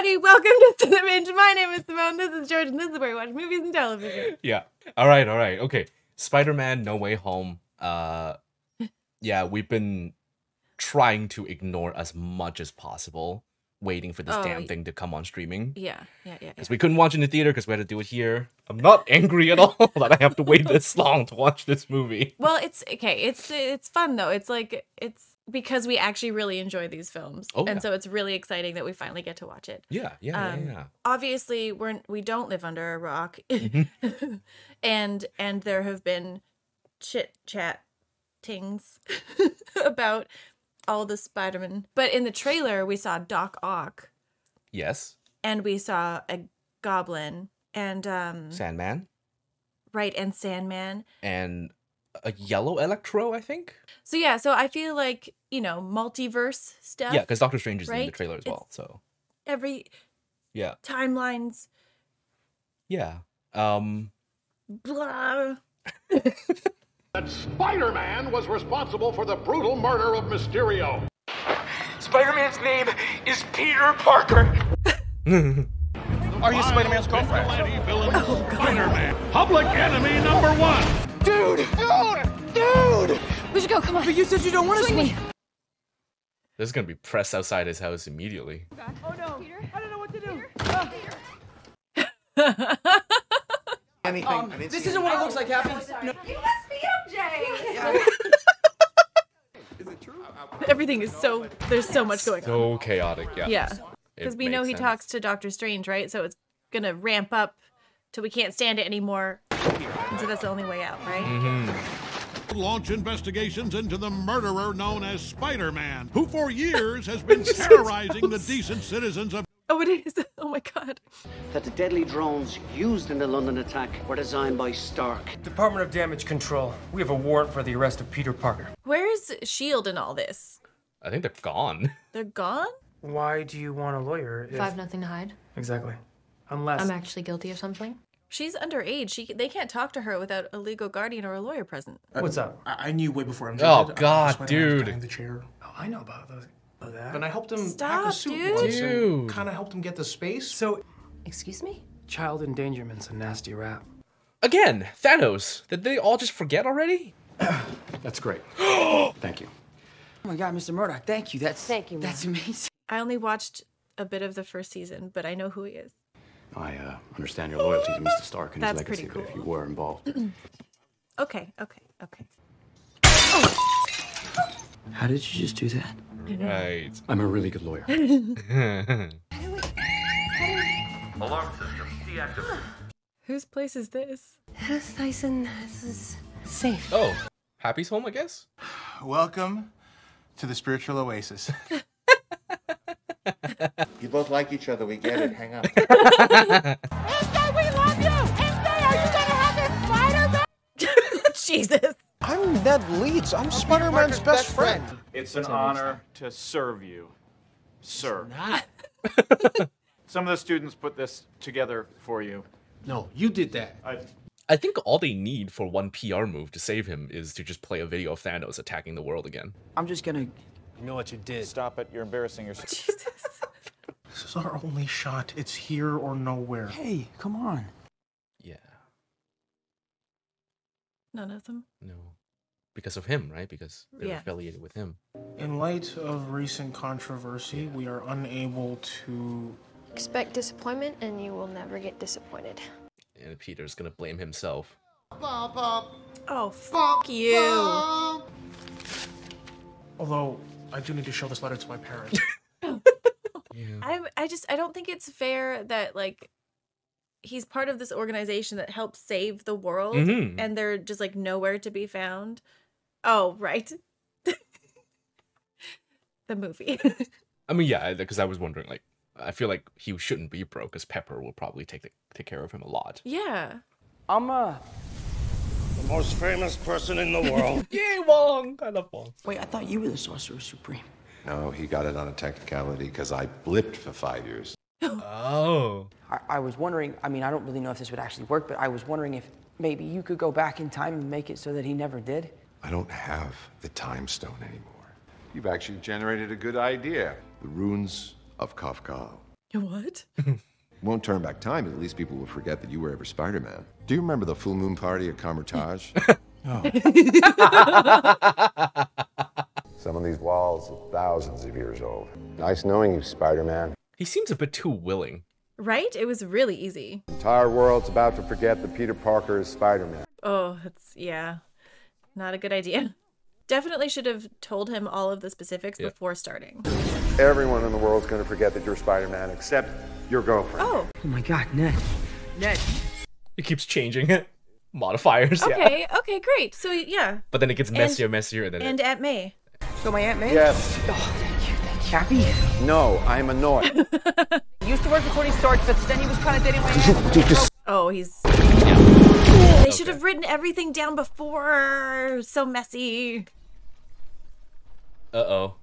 everybody, welcome to CineBinge. My name is Simone, this is George, and this is where we watch movies and television. Yeah. All right. Okay. Spider-Man No Way Home. Yeah, we've been trying to ignore as much as possible, waiting for this damn thing to come on streaming. Yeah. Because we couldn't watch it in the theater because we had to do it here. I'm not angry at all that I have to wait this long to watch this movie. Well, it's okay. It's fun though. It's like because we actually really enjoy these films. So it's really exciting that we finally get to watch it. Yeah. Obviously, we don't live under a rock. and there have been chit-chat-tings about all the Spider-Man. But in the trailer, we saw Doc Ock. Yes. And we saw a goblin and Sandman. Right, and Sandman. And a yellow Electro, I think. So yeah, so I feel like, you know, multiverse stuff. Yeah, because Doctor Strange is in the trailer as well. So every timelines. Yeah. Blah. That Spider-Man was responsible for the brutal murder of Mysterio. Spider-Man's name is Peter Parker. Are you Spider-Man's girlfriend? Oh, Spider-Man, public enemy number one. Dude! We should go, come on. But you said you don't want to see me. There's gonna be press outside his house immediately. Oh no, Peter? I don't know what to do. Peter. This isn't what it looks like, Happy. No. You must be MJ! Yeah. Is it true? Everything is so... There's so much going on. So chaotic, yeah. Yeah. Because we know he talks to Doctor Strange, right? So it's gonna ramp up till we can't stand it anymore. And so that's the only way out, right? Mm-hmm. Launch investigations into the murderer known as Spider-Man, who for years has been terrorizing the decent citizens of... Oh, it is. Oh, my God. That the deadly drones used in the London attack were designed by Stark. Department of Damage Control. We have a warrant for the arrest of Peter Parker. Where is S.H.I.E.L.D. in all this? I think they're gone. They're gone? Why do you want a lawyer if I have nothing to hide? Exactly. Unless I'm actually guilty of something. She's underage. They can't talk to her without a legal guardian or a lawyer present. What's up? I knew way before MJ. Oh, God, dude. The chair. Oh, I know about those. About that. And I helped him pack a suit once and kind of helped him get the space. So, excuse me? Child endangerment's a nasty rap. Again, Thanos. Did they all just forget already? That's great. Thank you. Oh, my God, Mr. Murdoch. Thank you. That's amazing. I only watched a bit of the first season, but I know who he is. I understand your loyalty to Mr. Stark and his legacy, but if you were involved. Okay. Oh. How did you just do that? Right. I'm a really good lawyer. Alarm system deactivated. Whose place is this? This is safe. Oh, Happy's home, I guess? Welcome to the spiritual oasis. You both like each other, we get it, hang up. MJ, we love you! MJ, are you gonna have this Spider-Man? Jesus. I'm Ned Leeds, I'm Spider-Man's best friend. It's an honor to serve you, sir. It's not. Some of the students put this together for you. No, you did that. I think all they need for one PR move to save him is to just play a video of Thanos attacking the world again. I'm just gonna... You know what you did. Stop it, you're embarrassing yourself. Jesus. This is our only shot. It's here or nowhere. Hey, come on. Yeah. None of them? No. Because of him, right? Because they're affiliated with him. In light of recent controversy, we are unable to... Expect disappointment and you will never get disappointed. And Peter's gonna blame himself. Oh, fuck you. Although, I do need to show this letter to my parents. I don't think it's fair that, like, he's part of this organization that helps save the world, and they're just, like, nowhere to be found. Oh, right. The movie. I mean, yeah, because I was wondering, like, I feel like he shouldn't be broke, because Pepper will probably take care of him a lot. Yeah. I'm the most famous person in the world. Yay, Wong! I love Wong. Wait, I thought you were the Sorcerer Supreme. No, he got it on a technicality because I blipped for 5 years. Oh. I was wondering, I mean, I don't really know if this would actually work, but I was wondering if maybe you could go back in time and make it so that he never did. I don't have the time stone anymore. You've actually generated a good idea. The runes of Kafka What? Won't turn back time, but at least people will forget that you were ever Spider-Man. Do you remember the full moon party at Carmitage? Oh. Some of these walls are thousands of years old. Nice knowing you, Spider-Man. He seems a bit too willing. Right? It was really easy. The entire world's about to forget that Peter Parker is Spider-Man. Oh, that's, yeah, not a good idea. Definitely should have told him all of the specifics before starting. Everyone in the world's going to forget that you're Spider-Man except your girlfriend. Oh. Oh my God, Ned. Ned. It keeps changing it. Modifiers. Okay, okay, great. So, yeah. But then it gets messier and messier. And Aunt May. So my Aunt May? Yes. Oh, thank you. Thank you. Happy? No, I'm annoyed. Used to work for Tony Stark, but then he was kind of dating my aunt. Oh, he's... Yeah. They should have written everything down before. So messy. Uh-oh.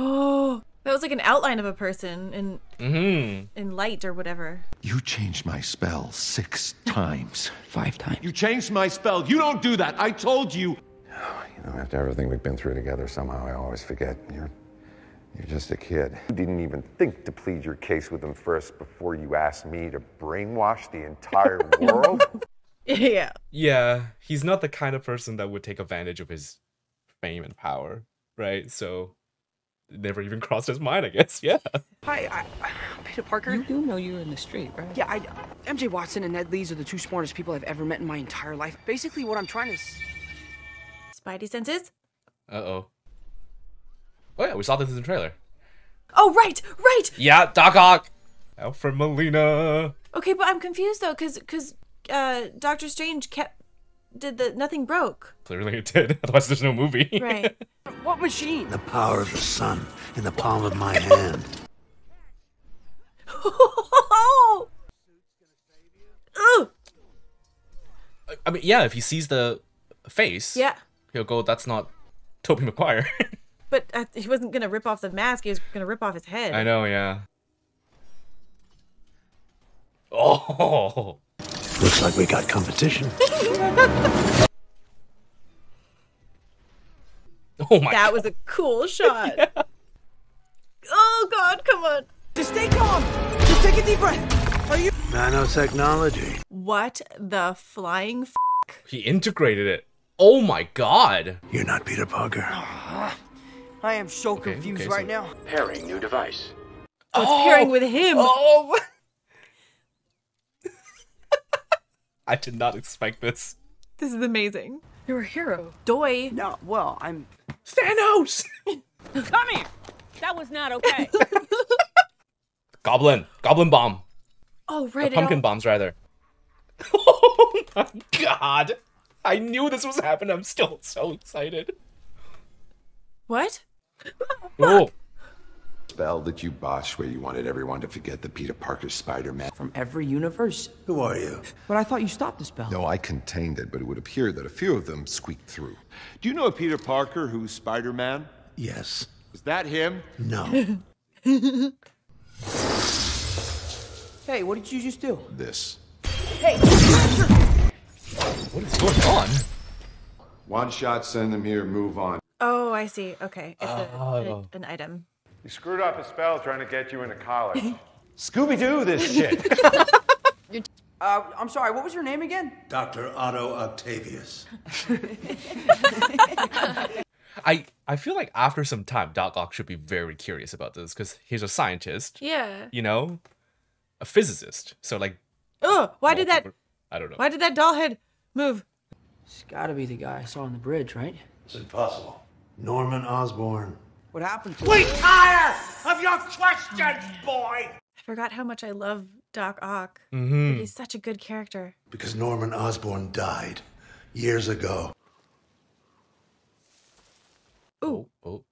Oh, that was like an outline of a person in in light or whatever. You changed my spell 6 times. 5 times. You changed my spell. You don't do that. I told you. Oh, you know, after everything we've been through together, somehow I always forget. You're just a kid. You didn't even think to plead your case with him first before you asked me to brainwash the entire world. Yeah. Yeah, he's not the kind of person that would take advantage of his fame and power, right? So it never even crossed his mind, I guess. Yeah. Hi, I'm Peter Parker. You do know you're in the street, right? Yeah, MJ Watson and Ned Leeds are the 2 smartest people I've ever met in my entire life. Basically, what I'm trying to... Spidey senses? Uh-oh. Oh yeah, we saw this in the trailer. Oh, right, right! Yeah, Doc Ock! Alfred Molina! Okay, but I'm confused though, cause Doctor Strange nothing broke. Clearly it did, otherwise there's no movie. Right. What machine? The power of the sun in the palm of my hand. I mean, yeah, if he sees the face, he'll go, that's not Tobey Maguire. But he wasn't going to rip off the mask. He was going to rip off his head. I know, yeah. Oh! Looks like we got competition. Oh my God. That was a cool shot. Yeah. Oh God, come on. Just stay calm. Just take a deep breath. Are you... Nanotechnology. What the flying f***? He integrated it. Oh my God. You're not Peter Parker. I am so confused right now. Pairing new device. Oh, it's pairing with him. Oh. I did not expect this. This is amazing. You're a hero. Doi. No, well, I'm... Thanos! Come here! That was not okay. Goblin. Goblin bomb. Oh, right. Or pumpkin bombs, rather. Oh my God. I knew this was happening. I'm still so excited. What? Oh. Spell that you botched where you wanted everyone to forget that Peter Parker's Spider-Man. From every universe. Who are you? But I thought you stopped the spell. No, I contained it, but it would appear that a few of them squeaked through. Do you know a Peter Parker who's Spider-Man? Yes. Is that him? No. Hey, what did you just do? This. Hey! What is going on? One shot, send them here, move on. Oh, I see. Okay. It's an item. You screwed up a spell trying to get you into college. Scooby-Doo this shit. I'm sorry, what was your name again? Dr. Otto Octavius. I feel like after some time, Doc Ock should be very curious about this because he's a scientist. Yeah. You know? A physicist. So like... Oh, why did that... I don't know. Why did that doll head move? It's gotta be the guy I saw on the bridge, right? It's impossible. Norman Osborn. What happened to him? We're tired of your questions, boy! I forgot how much I love Doc Ock. Mm-hmm. He's such a good character. Because Norman Osborn died years ago. Ooh. Oh.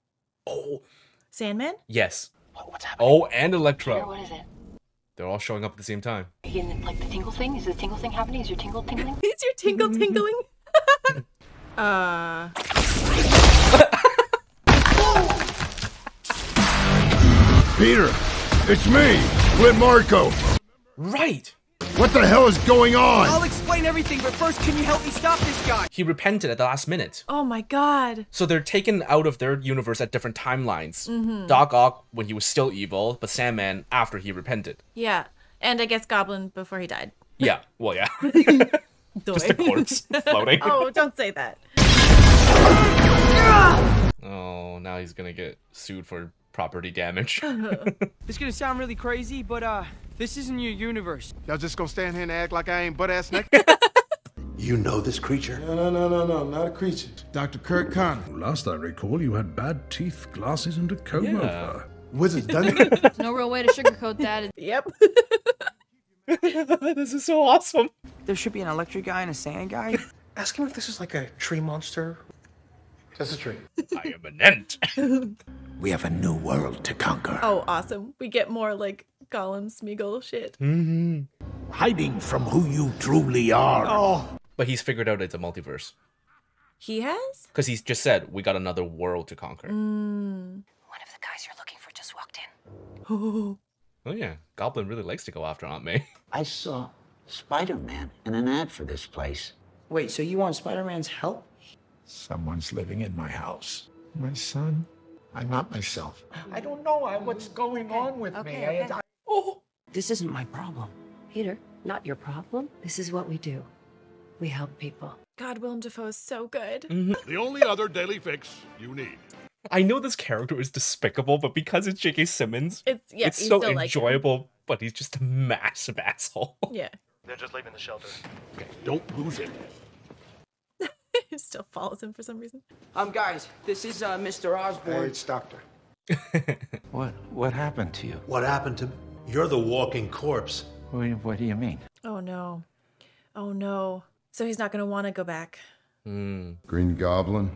Oh. Sandman? Yes. What's happening? Oh, and Electro. Peter, what is it? They're all showing up at the same time. Again, like the tingle thing? Is the tingle thing happening? Is your tingle tingling? Is your tingle tingling? Peter, it's me, Lynn Marco. Right. What the hell is going on? I'll explain everything, but first, can you help me stop this guy? He repented at the last minute. Oh my god. So they're taken out of their universe at different timelines. Mm-hmm. Doc Ock when he was still evil, but Sandman after he repented. Yeah, and I guess Goblin before he died. Yeah, well, yeah. Just a corpse floating. Oh, don't say that. Oh, now he's gonna get sued for property damage. It's gonna sound really crazy, but this isn't your universe. Y'all just gonna stand here and act like I ain't butt-ass naked? You know this creature? No, not a creature. Dr. Kurt Connors. Last I recall, you had bad teeth, glasses, and a comb over. Wizard's done it. There's no real way to sugarcoat that. Yep. This is so awesome. There should be an electric guy and a sand guy. Ask him if this is like a tree monster. That's a tree. I am an ant. We have a new world to conquer. Oh, awesome. We get more like Gollum Smeagol shit. Mm-hmm. Hiding from who you truly are. Oh. But he's figured out it's a multiverse. He has? Because he's just said, we got another world to conquer. Mm. One of the guys you're looking for just walked in. Oh. Oh yeah, Goblin really likes to go after Aunt May. I saw Spider-Man in an ad for this place. Wait, so you want Spider-Man's help? Someone's living in my house. My son? I'm not myself. I don't know what's going on with me. Okay. Oh. This isn't my problem. Peter, not your problem. This is what we do. We help people. God, Willem Dafoe is so good. Mm-hmm. The only other daily fix you need. I know this character is despicable, but because it's J.K. Simmons, it's so enjoyable, but he's just a massive asshole. Yeah. They're just leaving the shelter. Okay, don't lose it. It still follows him for some reason. Guys, this is Mr. Osborn. Hey, it's Doctor. What happened to you? What happened to me? You're the walking corpse. What do you mean? Oh, no. Oh, no. So he's not going to want to go back. Mm. Green Goblin?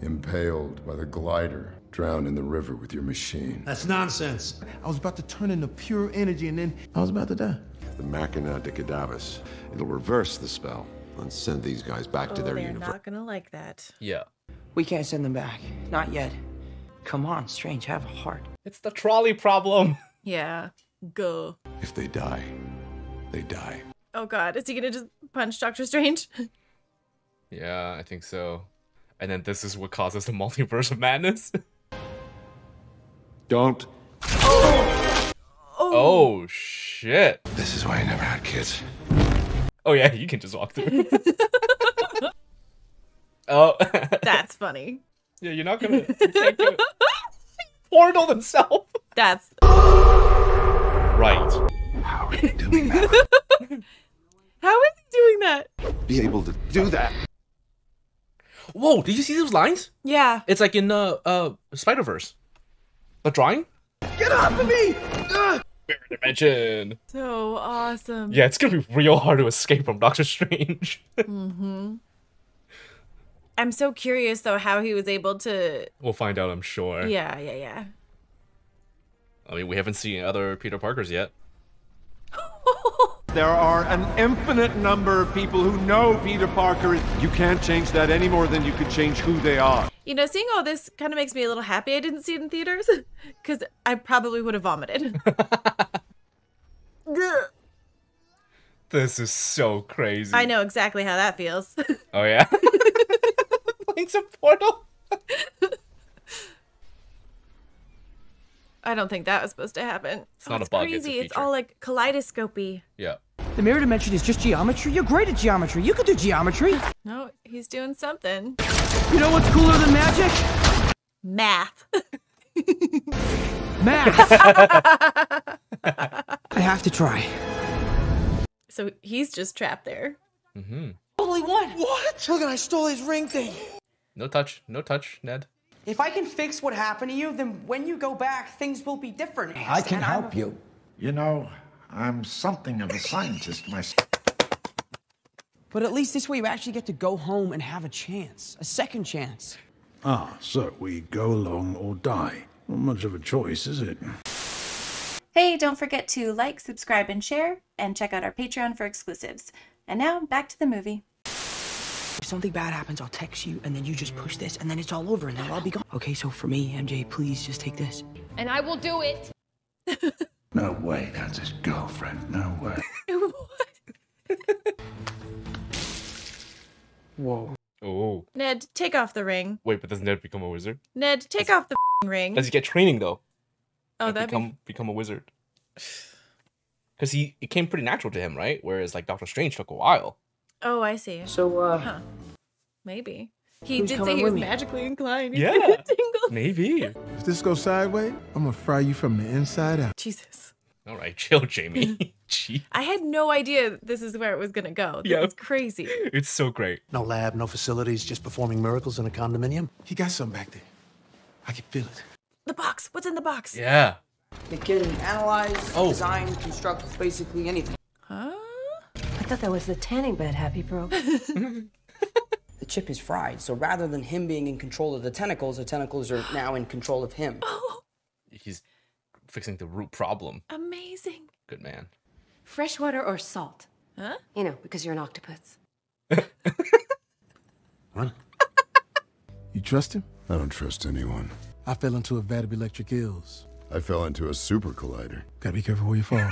Impaled by the glider, drowned in the river with your machine. That's nonsense. I was about to turn into pure energy and then I was about to die. The Machina de Cadavis. It'll reverse the spell and send these guys back to their universe. Not gonna like that. Yeah. We can't send them back. Not yet. Come on, Strange, have a heart. It's the trolley problem. Yeah. Go. If they die, they die. Oh god, is he gonna just punch Doctor Strange? Yeah, I think so. And then this is what causes the multiverse of madness. Don't. Oh. Oh, shit. This is why I never had kids. Oh, yeah, you can just walk through. Oh. That's funny. Yeah, you're not going to portal themselves. That's. Right. How are you doing that? How is he doing that? Be able to do that. Whoa, did you see those lines? Yeah. It's like in Spider-Verse. The drawing? Get off of me! Dimension. So awesome. Yeah, it's gonna be real hard to escape from Doctor Strange. Mm-hmm. I'm so curious, though, how he was able to... We'll find out, I'm sure. Yeah. I mean, we haven't seen other Peter Parkers yet. There are an infinite number of people who know Peter Parker. You can't change that any more than you could change who they are. You know, seeing all this kind of makes me a little happy I didn't see it in theaters, because I probably would have vomited. This is so crazy. I know exactly how that feels. Oh, yeah? It's a portal. I don't think that was supposed to happen. It's not a bug, it's a feature. It's all like kaleidoscopy. Yeah. The mirror dimension is just geometry. You're great at geometry. You could do geometry. No, he's doing something. You know what's cooler than magic? Math. Math. I have to try. So he's just trapped there. Mm-hmm. Holy one. What? Look, I stole his ring thing. No touch, Ned. If I can fix what happened to you, then when you go back, things will be different. I can help you. You know, I'm something of a scientist myself. But at least this way you actually get to go home and have a chance. A second chance. Ah, so we go along or die. Not much of a choice, is it? Hey, don't forget to like, subscribe, and share. And check out our Patreon for exclusives. And now, back to the movie. If something bad happens, I'll text you, and then you just push this, and then it's all over, and then I'll be gone. Okay, so for me, MJ, please just take this. And I will do it. No way, that's his girlfriend. No way. What? Whoa. Oh. Ned, take off the ring. Wait, but does Ned become a wizard? Ned, take off the ring. Does he get training though? Oh, that become a wizard. Because it came pretty natural to him, right? Whereas like Doctor Strange took a while. Oh, I see. So huh. Maybe. He did say he was magically inclined. Yeah, maybe. If this goes sideways, I'm gonna fry you from the inside out. Jesus. All right, chill, Jamie. I had no idea this is where it was gonna go. This is crazy. It's so great. No lab, no facilities, just performing miracles in a condominium. He got something back there. I can feel it. The box. What's in the box? Yeah. They can analyze, design, construct, basically anything. Huh? I thought that was the tanning bed Happy broke. The chip is fried, so rather than him being in control of the tentacles are now in control of him. Oh. He's fixing the root problem. Amazing. Good man. Fresh water or salt? Huh? You know, because you're an octopus. What? You trust him? I don't trust anyone. I fell into a vat of electric eels. I fell into a super collider. Gotta be careful where you fall.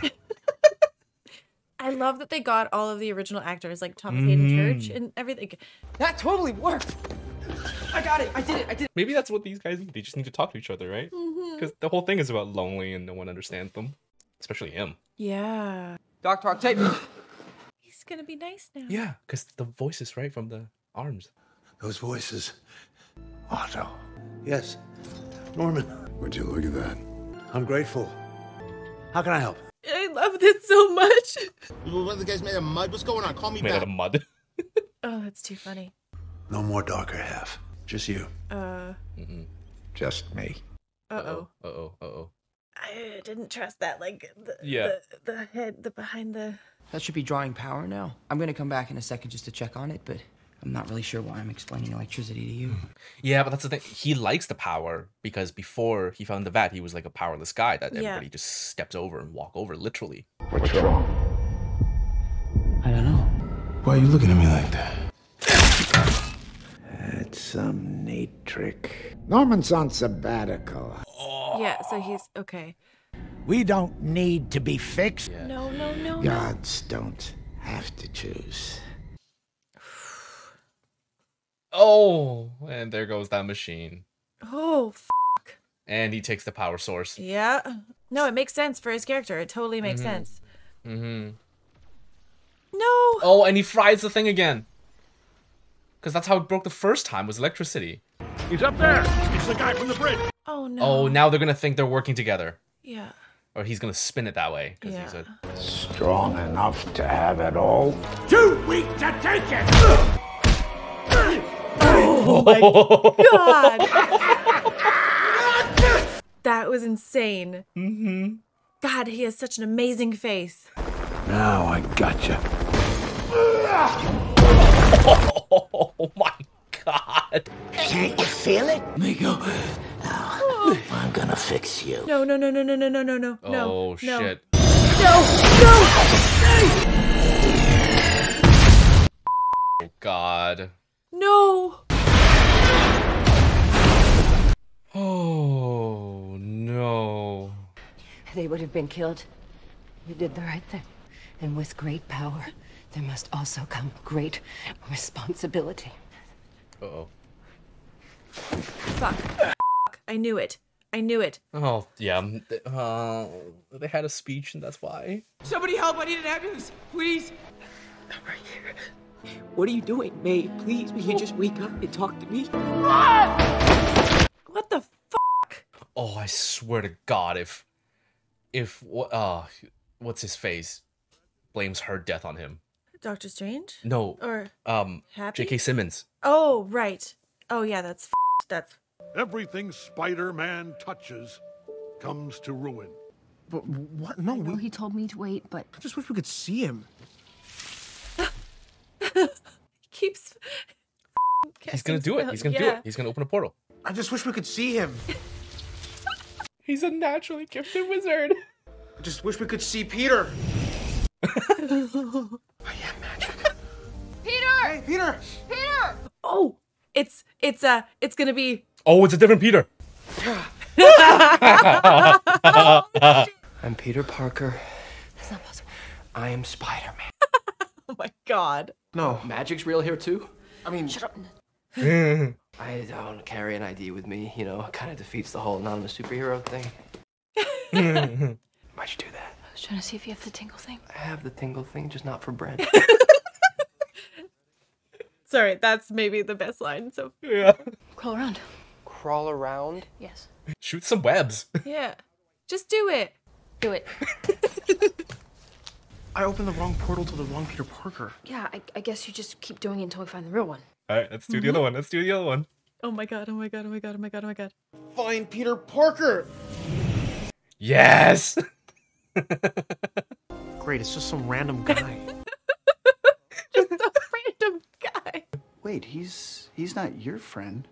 I love that they got all of the original actors, like Thomas Hayden Church and everything. That totally worked. I got it. I did it. I did it. Maybe that's what these guys need. They just need to talk to each other, right? Because the whole thing is about lonely and no one understands them, especially him. Yeah. Dr. Octavius. He's going to be nice now. Yeah, because the voices, right, from the arms. Those voices. Otto. Yes. Norman. Would you look at that? I'm grateful. How can I help? I love this so much. The guy's made of mud. What's going on? Call me back. Made out of mud. Oh, that's too funny. No more darker half. Just you. Just me. Uh oh. I didn't trust that. Like the head, the behind the. That should be drawing power now. I'm gonna come back in a second just to check on it, but I'm not really sure why I'm explaining electricity to you. Yeah, but that's the thing. He likes the power because before he found the vat, he was like a powerless guy that everybody just steps over and walk over, literally. What's wrong? I don't know. Why are you looking at me like that? That's some neat trick. Norman's on sabbatical. Oh. Yeah, so he's okay. We don't need to be fixed. Yeah. No. Gods don't have to choose. Oh, and there goes that machine. Oh, fuck. And he takes the power source. Yeah. No, it makes sense for his character. It totally makes sense. No. Oh, and he fries the thing again. Because that's how it broke the first time was electricity. He's up there. It's the guy from the bridge. Oh, no. Oh, now they're going to think they're working together. Yeah. Or he's going to spin it that way. Yeah. He's a... Strong enough to have it all. Too weak to take it. Oh my god! That was insane. God, he has such an amazing face. Now I gotcha. Oh my god! Can't you feel it? Miko, no, I'm gonna fix you. No. Oh shit! No! Oh god! No! Oh, no. They would have been killed. You did the right thing. And with great power, there must also come great responsibility. Uh-oh. Fuck. I knew it. Oh, yeah. They had a speech and that's why. Somebody help! I need an ambulance! Please! I'm right here. What are you doing, May? Please, will you just wake up and talk to me? What the fuck? Oh, I swear to God, if what's his face blames her death on him. Doctor Strange? No. Or Happy? J.K. Simmons. Oh, right. Oh yeah, that's fucked. That's everything Spider-Man touches comes to ruin. But what? No, he told me to wait, but I just wish we could see him. He keeps. He's gonna do it. He's gonna do it. He's gonna open a portal. I just wish we could see him. He's a naturally gifted wizard. I just wish we could see Peter. Oh yeah, magic. Peter! Hey, Peter! Peter! Oh, it's gonna be. Oh, it's a different Peter. Oh, I'm Peter Parker. That's not possible. I am Spider-Man. Oh my God. No. Magic's real here too? I mean... Shut up. I don't carry an ID with me, you know. It kind of defeats the whole anonymous superhero thing. Why'd you do that? I was trying to see if you have the tingle thing. I have the tingle thing, just not for bread. Sorry, that's maybe the best line. So yeah. Crawl around. Crawl around? Yes. Shoot some webs. Yeah. Just do it. Do it. I opened the wrong portal to the wrong Peter Parker. Yeah, I guess you just keep doing it until we find the real one. All right, let's do the other one. Let's do the other one. Oh my God, oh my God, oh my God, oh my God, oh my God. Find Peter Parker. Yes. Great, it's just some random guy. Just some random guy. Wait, he's not your friend.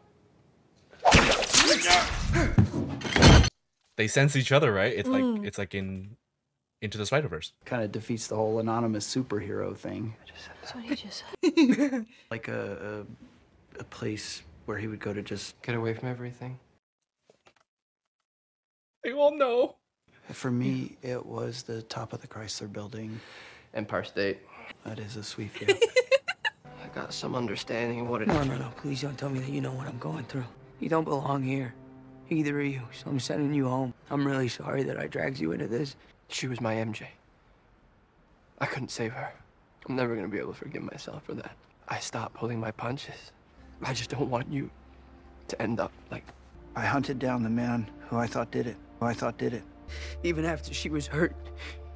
They sense each other, right? It's like in Into the Spider-Verse. Kind of defeats the whole anonymous superhero thing. I just said that. That's what he just said. Like a place where he would go to just get away from everything. They all know. For me, it was the top of the Chrysler Building. Empire State. That is a sweet view. I got some understanding of what it is. No, please don't tell me that you know what I'm going through. You don't belong here. Either of you, so I'm sending you home. I'm really sorry that I dragged you into this. She was my MJ. I couldn't save her. I'm never gonna be able to forgive myself for that. I stopped pulling my punches. I just don't want you to end up like... I hunted down the man who I thought did it. Even after she was hurt,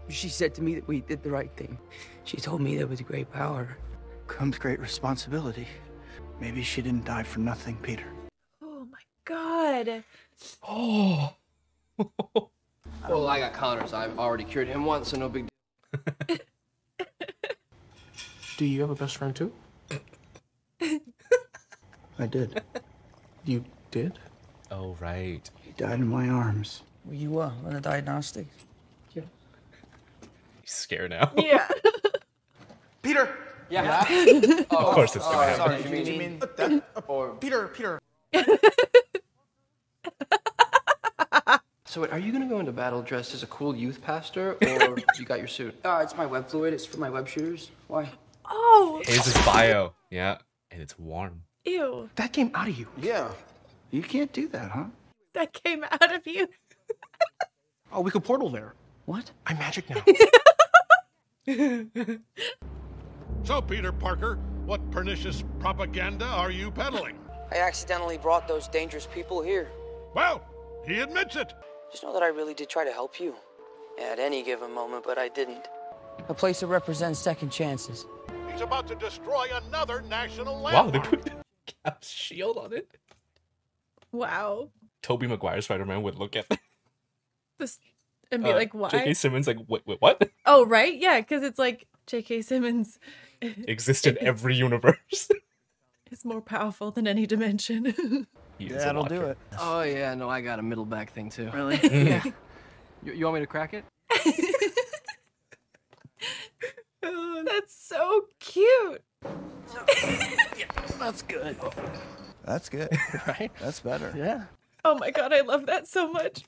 she said to me that we did the right thing. She told me that with great power comes great responsibility. Maybe she didn't die for nothing, Peter. Oh my God. Oh. Well, I got Connors. I've already cured him once, so no big deal. Do you have a best friend, too? I did. You did? Oh, right. He died in my arms. Well, you were on the diagnostics. Yeah. He's scared now. Yeah. Peter! Yeah. Oh, of course it's going to happen. Sorry, you mean that, or... Peter. So are you going to go into battle dressed as a cool youth pastor, or you got your suit? It's my web fluid. It's for my web shooters. Why? Oh. It's his bio. Yeah. And it's warm. Ew. That came out of you. Yeah. You can't do that, huh? That came out of you. Oh, we could portal there. What? I'm magic now. So, Peter Parker, what pernicious propaganda are you peddling? I accidentally brought those dangerous people here. Well, he admits it. Just know that I really did try to help you at any given moment, but I didn't. A place that represents second chances. He's about to destroy another national landmark. Wow, they put the Cap's shield on it. Wow. Tobey Maguire Spider-Man would look at this and be like, why? J.K. Simmons like, wait, what? Oh, right? Yeah, because it's like J.K. Simmons exists in every universe. It's more powerful than any dimension. Yeah, that'll do it. Oh, yeah, no, I got a middle back thing, too. Really? Yeah. You want me to crack it? That's so cute. Yeah, that's good. That's good. Right? That's better. Yeah. Oh, my God, I love that so much.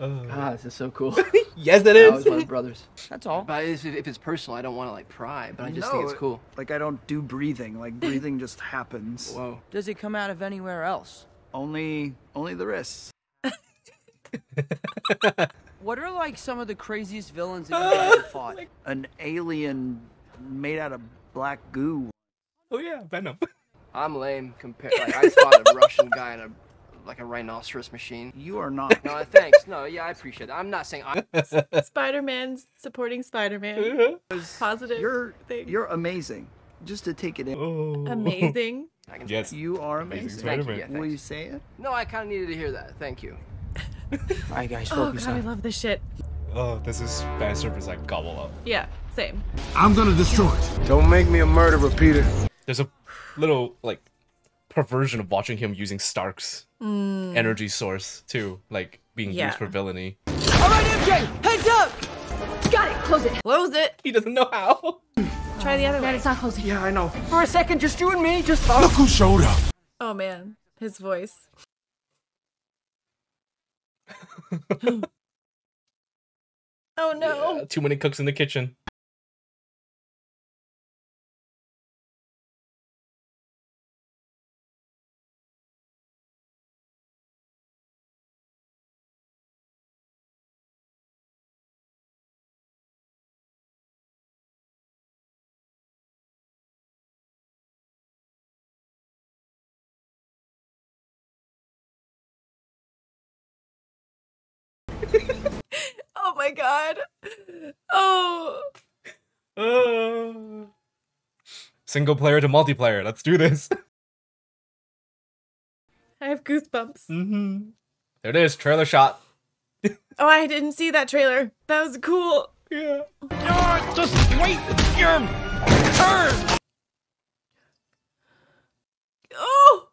Ah, this is so cool. Yes, that is. I was my brother's. That's all. But if it's personal, I don't want to, like, pry, but I just think it's cool. Like, I don't do breathing. Like, breathing just happens. Whoa. Does it come out of anywhere else? Only the wrists. What are like some of the craziest villains that you've ever fought? An alien made out of black goo. Oh yeah, Venom. I'm lame compared. Like I fought a Russian guy in a rhinoceros machine. You are not. No, thanks. No, yeah, I appreciate it. I'm not saying I'm Spider-Man's supporting Spider-Man. Positive. You're amazing. Just to take it in. Oh. Amazing. Yes. You are amazing. Thank you. Yeah, will you say it? No, I kind of needed to hear that. Thank you. All right, guys, focus on. I love this shit. Oh, this is fan service I gobble up. Yeah, same. I'm gonna destroy it. Don't make me a murderer, Peter. There's a little, like, perversion of watching him using Stark's energy source, too. Like, being used for villainy. All right, MJ, heads up! Got it, close it. Close it. He doesn't know how. Try the other way. It's not closing. Yeah, I know. For a second, just you and me, just... Look who showed up. Oh, man. His voice. Oh no! Yeah, too many cooks in the kitchen. Oh my god. Oh. Single player to multiplayer. Let's do this. I have goosebumps. Mm-hmm. There it is. Trailer shot. Oh, I didn't see that trailer. That was cool. Yeah. You're just wait your turn. Oh.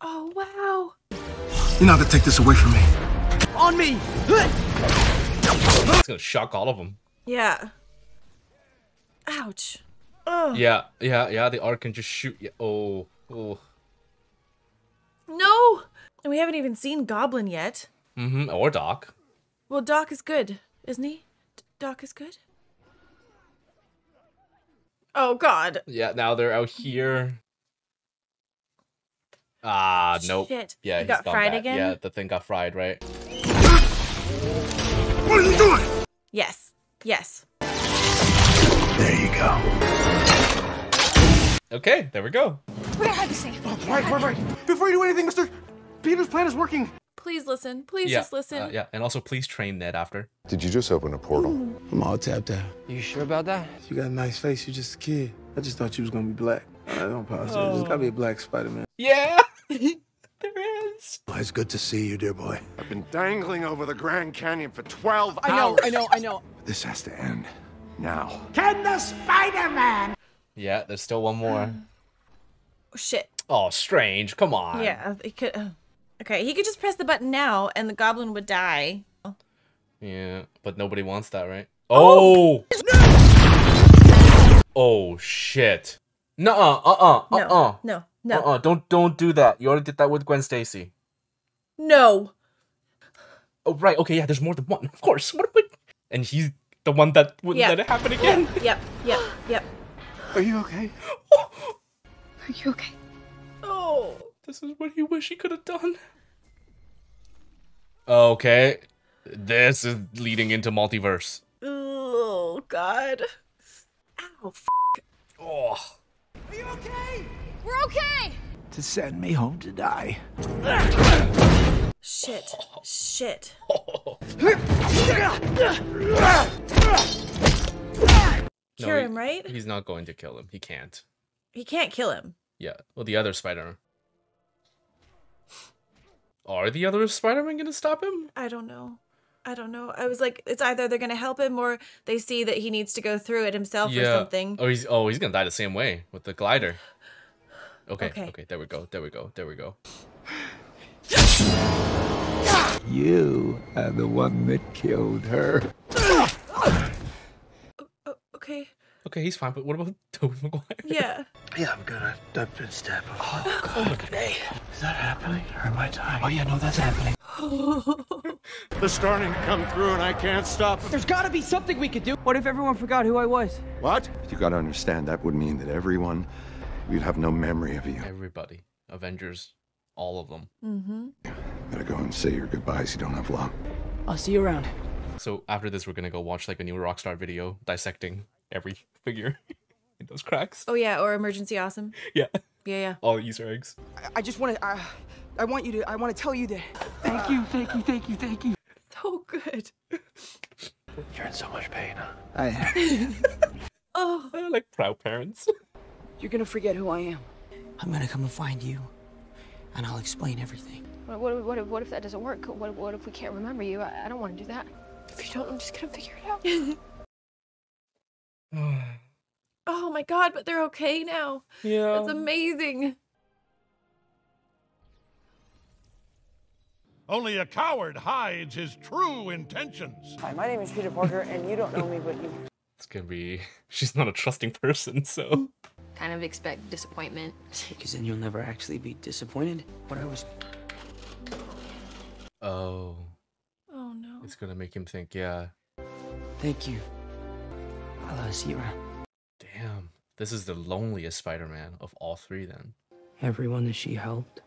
Oh, wow. You're not gonna take this away from me. On me! It's gonna shock all of them. Yeah. Ouch. Ugh. Yeah, the arc can just shoot you. Oh, oh. No! And we haven't even seen Goblin yet. Mm-hmm, or Doc. Well, Doc is good, isn't he? Doc is good? Oh, God. Yeah, now they're out here. Ah, nope. Shit. Yeah, he got fried again? Yeah, the thing got fried, right? What are you doing? Yes. Yes. There you go. Okay, there we go. We're gonna have to save. Oh, right. Before you do anything, Mr. Peter's plan is working. Please listen. Please just listen. Yeah, and also please train Ned after. Did you just open a portal? Mm. I'm all tapped out. You sure about that? You got a nice face. You're just a kid. I just thought you was gonna be black. I don't pause. Oh. There's gotta be a black Spider-Man. Yeah. There is. Oh, it's good to see you, dear boy. I've been dangling over the Grand Canyon for 12 hours. I know. This has to end now. Can the Spider-Man? Yeah, there's still one more. Oh, shit. Oh, Strange. Come on. Yeah, he could. Okay, he could just press the button now, and the Goblin would die. Oh. Yeah, but nobody wants that, right? Oh. No! Oh shit. No. Don't do that. You already did that with Gwen Stacy. No. Oh, right. Okay, yeah, there's more than one. Of course. And he's the one that wouldn't let it happen again. Yep. Are you okay? Are you okay? Oh, this is what he wished he could have done. Okay. This is leading into multiverse. Oh, God. Ow, f***. Oh. Are you okay? We're okay! To send me home to die. Shit. Cure him, right? He's not going to kill him. He can't. He can't kill him. Yeah. Well, the other Spider-Man. Are the other Spider-Man going to stop him? I don't know. I was like, it's either they're going to help him or they see that he needs to go through it himself or something. Oh, he's going to die the same way with the glider. Okay, there we go. You are the one that killed her. Okay, he's fine, but what about Tobey Maguire? Yeah, I'm good. I've been stabbed. Oh, God. Hey, is that happening? Or am I dying? Oh, yeah, no, that's happening. They're starting to come through, and I can't stop them. There's got to be something we could do. What if everyone forgot who I was? What? You got to understand, that would mean that everyone... We'd have no memory of you. Everybody. Avengers. All of them. Mm-hmm. Gotta go and say your goodbyes. You don't have long. I'll see you around. So after this, we're gonna go watch like a new Rockstar video dissecting every figure in those cracks. Oh yeah, or Emergency Awesome. Yeah. All the Easter eggs. I just wanna, I wanna tell you that. Thank you. So good. You're in so much pain, huh? I am. Oh. They're like proud parents. You're gonna forget who I am. I'm gonna come and find you, and I'll explain everything. What if that doesn't work? What if we can't remember you? I don't want to do that. If you don't, I'm just gonna figure it out. Oh my God! But they're okay now. Yeah, that's amazing. Only a coward hides his true intentions. Hi, my name is Peter Parker, and you don't know me, but you. It's gonna be. She's not a trusting person, so. Kind of expect disappointment. Because then you'll never actually be disappointed. What I was. Oh. Oh. It's gonna make him think, yeah. Thank you. Damn. This is the loneliest Spider-Man of all three then. Everyone that she helped,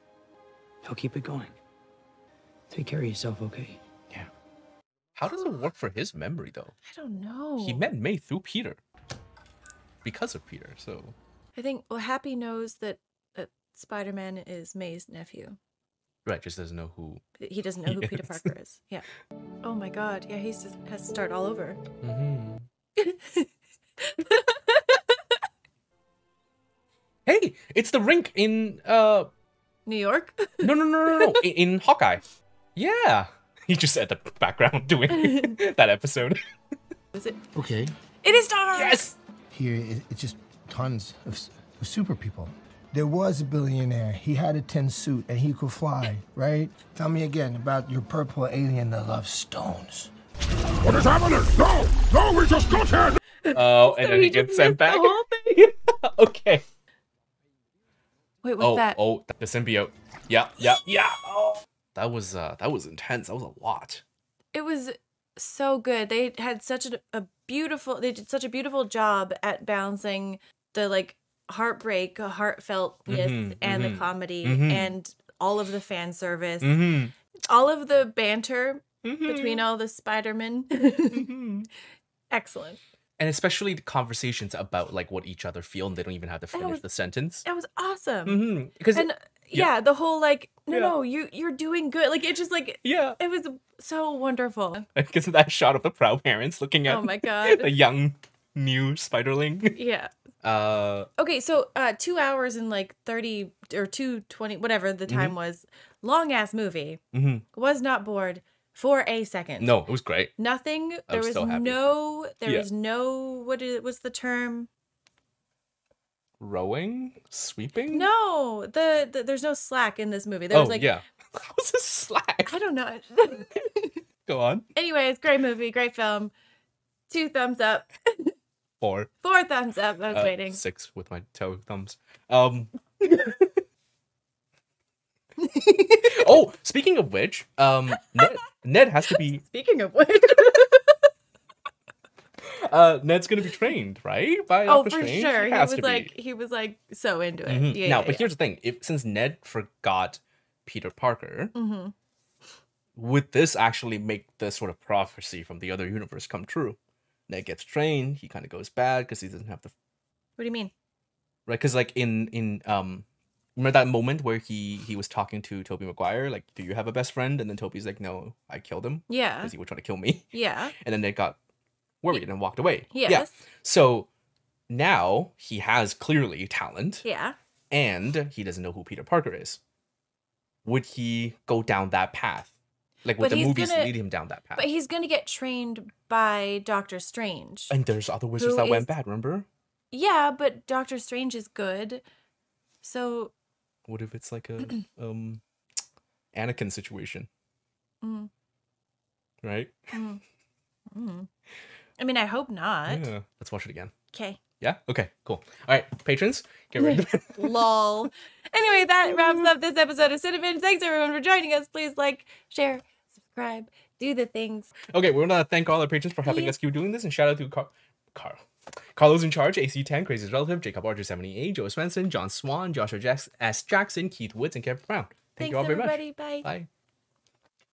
he'll keep it going. Take care of yourself, okay? Yeah. How does it work for his memory, though? I don't know. He met May through Peter. Because of Peter, so... I think, well, Happy knows that, Spider-Man is May's nephew. Right, just doesn't know who... He doesn't know who Peter Parker is. Yeah. Oh my god, yeah, he just has to start all over. Mm-hmm. Hey, it's the rink in, New York? No. In Hawkeye. Yeah. He just at the background doing that episode. Is it? Okay. It is stars! Yes! Here, it's just tons of super people. There was a billionaire. He had a tin suit and he could fly, right? Tell me again about your purple alien that loves stones. What is happening? No! No, we just got here! Oh, and so then he gets sent back. Okay. Wait, what's that? Oh, the symbiote. Yeah. Oh. That was intense. That was a lot. It was so good. They had such a beautiful, they did such a beautiful job at balancing the like heartbreak, heartfeltness, and the comedy, and all of the fan service, all of the banter between all the Spider-Men. Excellent. And especially the conversations about like what each other feel, and they don't even have to finish the sentence. That was awesome. Because the whole like, no, you're doing good. Like it's just like it was so wonderful. Because of that shot of the proud parents looking at the young new spiderling. Yeah. Okay, so 2 hours and like 30 or 2:20, whatever the time was, long ass movie. Was not bored. For a second. No, it was great. Nothing. There was no, what's the term? Rowing? Sweeping? No, there's no slack in this movie. There was like, What's a slack? I don't know. Go on. Anyways, great movie, great film. 2 thumbs up. 4. 4 thumbs up. I was waiting. 6 with my toe thumbs. Oh, speaking of which, Ned has to be. Speaking of which, Ned's gonna be trained, right? By Doctor Strange. Sure. He was like so into it. Yeah, now, but here's the thing: since Ned forgot Peter Parker, would this actually make the sort of prophecy from the other universe come true? Ned gets trained. He kind of goes bad because he doesn't have the. What do you mean? Right, because like in. Remember that moment where he was talking to Tobey Maguire, like, do you have a best friend? And then Tobey's like, no, I killed him. Yeah. Because he was trying to kill me. Yeah. And then they got worried and walked away. Yes. Yeah. So now he has clearly talent. Yeah. And he doesn't know who Peter Parker is. Would he go down that path? Like, would the movies lead him down that path? But he's going to get trained by Doctor Strange. And there's other wizards that went bad, remember? Yeah, but Doctor Strange is good. So... What if it's like a Anakin situation? Right? I mean, I hope not. Yeah. Let's watch it again. Okay. Yeah? Okay, cool. All right, patrons, get rid of it. Lol. Anyway, that wraps up this episode of CineBinge. Thanks, everyone, for joining us. Please like, share, subscribe, do the things. Okay, we want to thank all our patrons for helping us keep doing this, and shout out to Carl. Carlos in Charge, AC10, Crazy's Relative, Jacob Archer 78, Joe Swenson, John Swan, Joshua S. Jackson, Keith Woods, and Kevin Brown. Thanks you all very much. Bye. Bye.